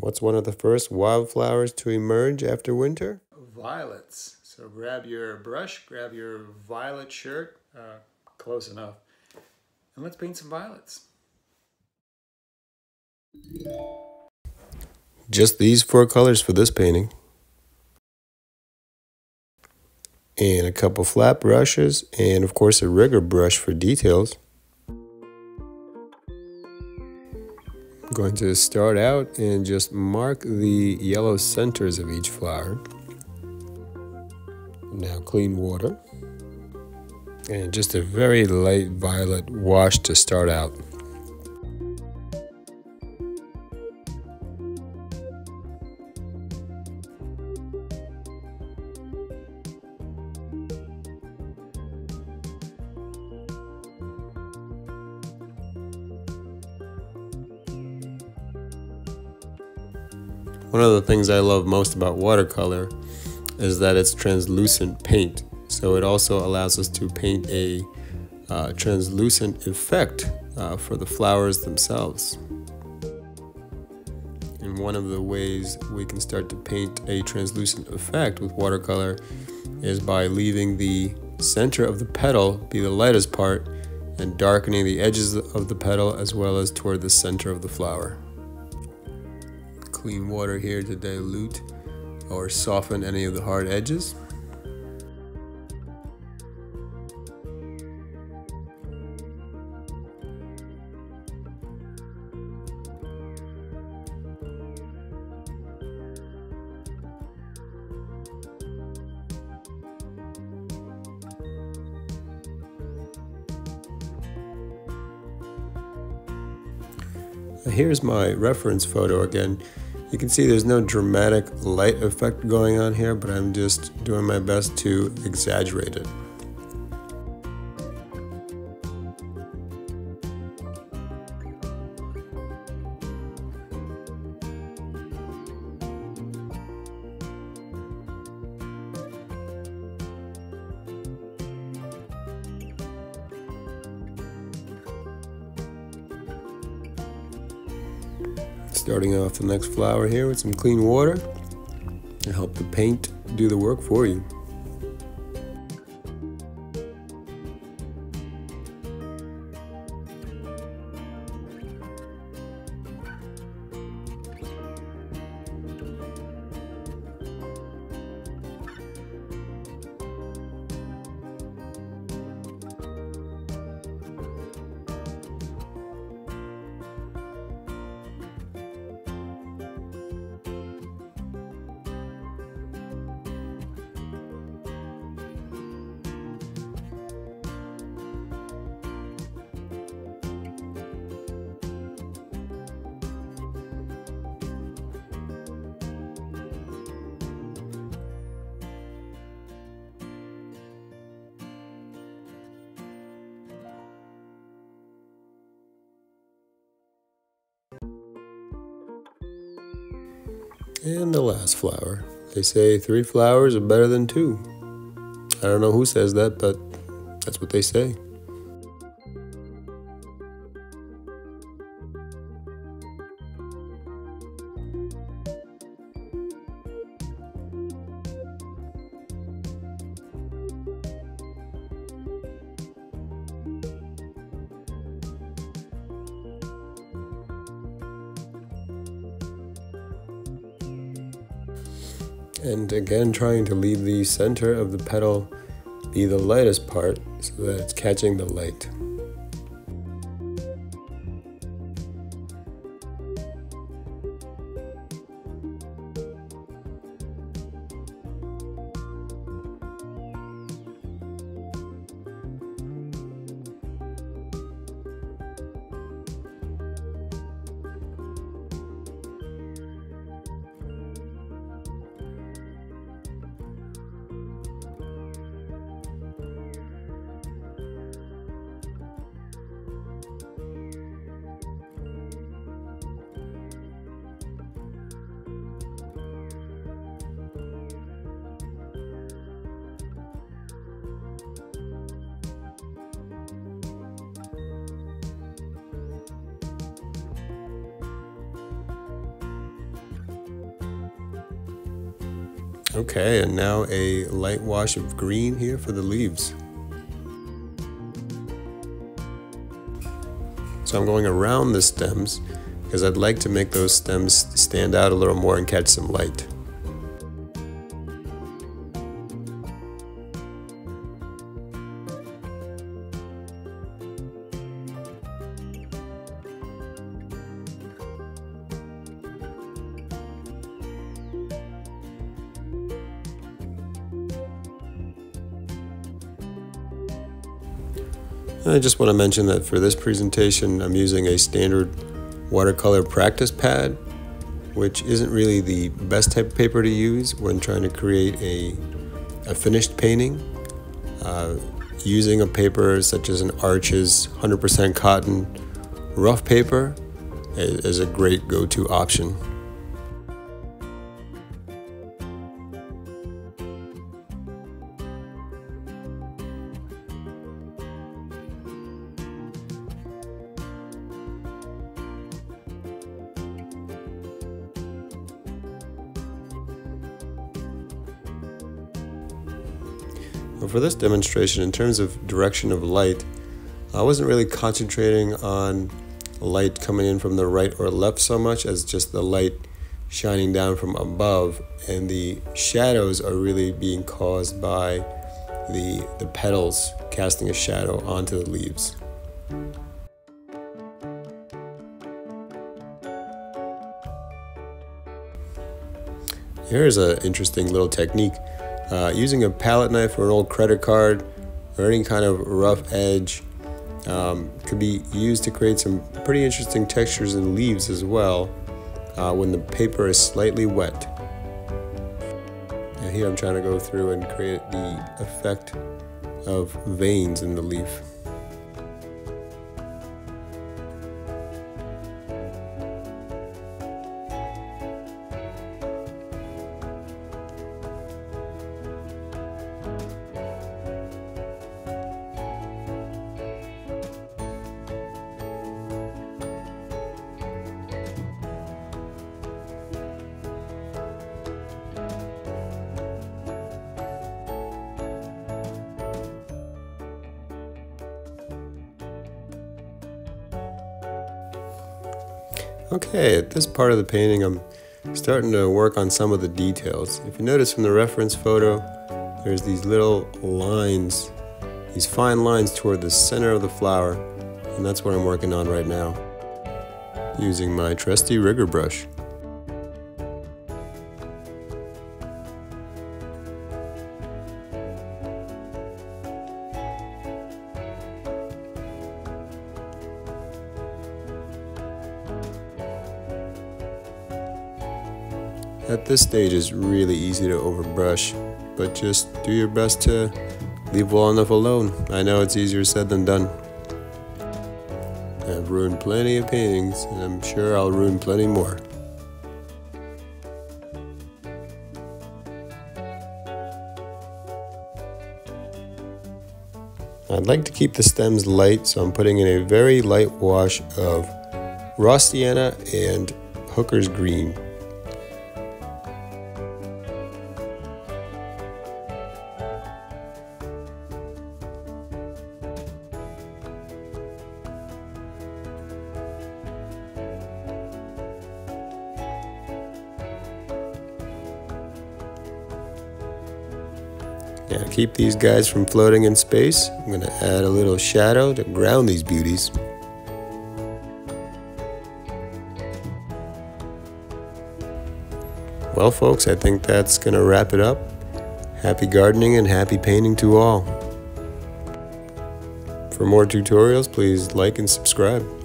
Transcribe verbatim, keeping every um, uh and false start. What's one of the first wildflowers to emerge after winter? Violets. So grab your brush, grab your violet shirt, uh, close enough, and let's paint some violets. Just these four colors for this painting. And a couple flat brushes, and of course a rigger brush for details. I'm going to start out and just mark the yellow centers of each flower. Now clean water. And just a very light violet wash to start out. One of the things I love most about watercolor is that it's translucent paint. So it also allows us to paint a uh, translucent effect uh, for the flowers themselves. And one of the ways we can start to paint a translucent effect with watercolor is by leaving the center of the petal be the lightest part and darkening the edges of the petal as well as toward the center of the flower. Clean water here to dilute or soften any of the hard edges. Here's my reference photo again. You can see there's no dramatic light effect going on here, but I'm just doing my best to exaggerate it. Starting off the next flower here with some clean water to help the paint do the work for you. And the last flower. They say three flowers are better than two. I don't know who says that, but that's what they say. And again, trying to leave the center of the petal be the lightest part so that it's catching the light. Okay, and now a light wash of green here for the leaves. So I'm going around the stems because I'd like to make those stems stand out a little more and catch some light. I just want to mention that for this presentation, I'm using a standard watercolor practice pad, which isn't really the best type of paper to use when trying to create a, a finished painting. Uh, using a paper such as an Arches one hundred percent cotton rough paper is a great go-to option. For this demonstration, in terms of direction of light, I wasn't really concentrating on light coming in from the right or left so much as just the light shining down from above, and the shadows are really being caused by the, the petals casting a shadow onto the leaves. Here's an interesting little technique. Uh, using a palette knife or an old credit card or any kind of rough edge um, could be used to create some pretty interesting textures in leaves as well uh, when the paper is slightly wet. Now here I'm trying to go through and create the effect of veins in the leaf. Okay, at this part of the painting, I'm starting to work on some of the details. If you notice from the reference photo, there's these little lines, these fine lines toward the center of the flower, and that's what I'm working on right now, using my trusty rigger brush. At this stage, it's really easy to overbrush, but just do your best to leave well enough alone. I know it's easier said than done. I've ruined plenty of paintings, and I'm sure I'll ruin plenty more. I'd like to keep the stems light, so I'm putting in a very light wash of Raw Sienna and Hooker's Green. Now to keep these guys from floating in space, I'm going to add a little shadow to ground these beauties. Well folks, I think that's going to wrap it up. Happy gardening and happy painting to all. For more tutorials, please like and subscribe.